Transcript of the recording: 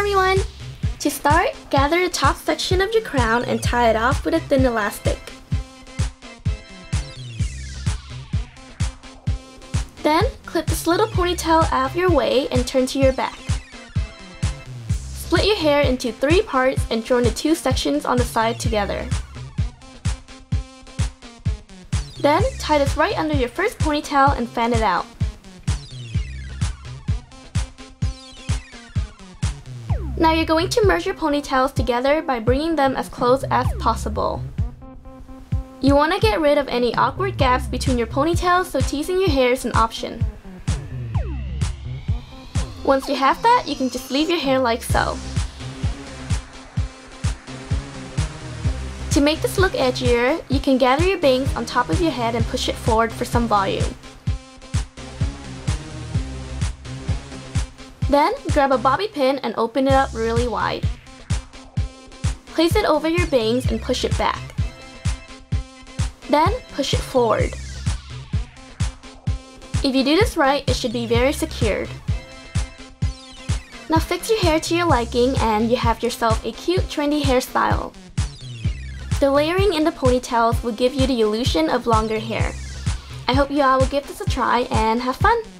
everyone! To start, gather the top section of your crown and tie it off with a thin elastic. Then, clip this little ponytail out of your way and turn to your back. Split your hair into 3 parts and join the 2 sections on the side together. Then, tie this right under your first ponytail and fan it out. Now you're going to merge your ponytails together by bringing them as close as possible. You want to get rid of any awkward gaps between your ponytails, so teasing your hair is an option. Once you have that, you can just leave your hair like so. To make this look edgier, you can gather your bangs on top of your head and push it forward for some volume. Then, grab a bobby pin and open it up really wide. Place it over your bangs and push it back. Then, push it forward. If you do this right, it should be very secured. Now fix your hair to your liking and you have yourself a cute, trendy hairstyle. The layering in the ponytails will give you the illusion of longer hair. I hope you all will give this a try and have fun!